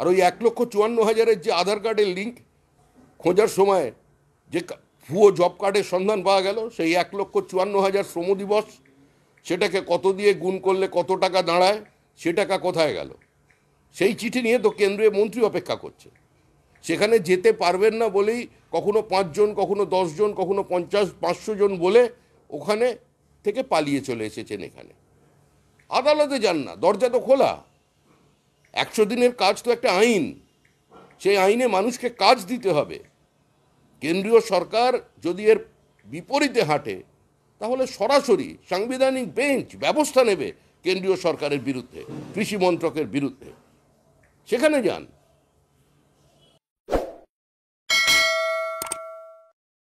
और ওই 1,54,000-এর যে আধার কার্ডের লিঙ্ক খোঁজার সময় যে ভুয়ো জব কার্ডের সন্ধান পাওয়া গেল, সেই 1,54,000 শ্রম দিবস সেটাকে কত দিয়ে গুণ করলে কত টাকা দাঁড়ায়, সে টাকা কোথায় গেল? সেই চিঠি নিয়ে তো কেন্দ্রীয় মন্ত্রী অপেক্ষা করছে। সেখানে যেতে পারবেন না বলেই কখনো 5 জন, কখনো 10 জন, কখনো 50-500 জন বলে ওখানে থেকে পালিয়ে চলে এসেছেন। এখানে আদালতে যান না, দরজা তো খোলা। 100 দিনের কাজ তো একটা আইন, সেই আইনে মানুষকে কাজ দিতে হবে। কেন্দ্রীয় সরকার যদি এর বিপরীতে হাঁটে তাহলে সরাসরি সাংবিধানিক বেঞ্চ ব্যবস্থা নেবে কেন্দ্রীয় সরকারের বিরুদ্ধে, কৃষি মন্ত্রকের বিরুদ্ধে। সেখানে যান।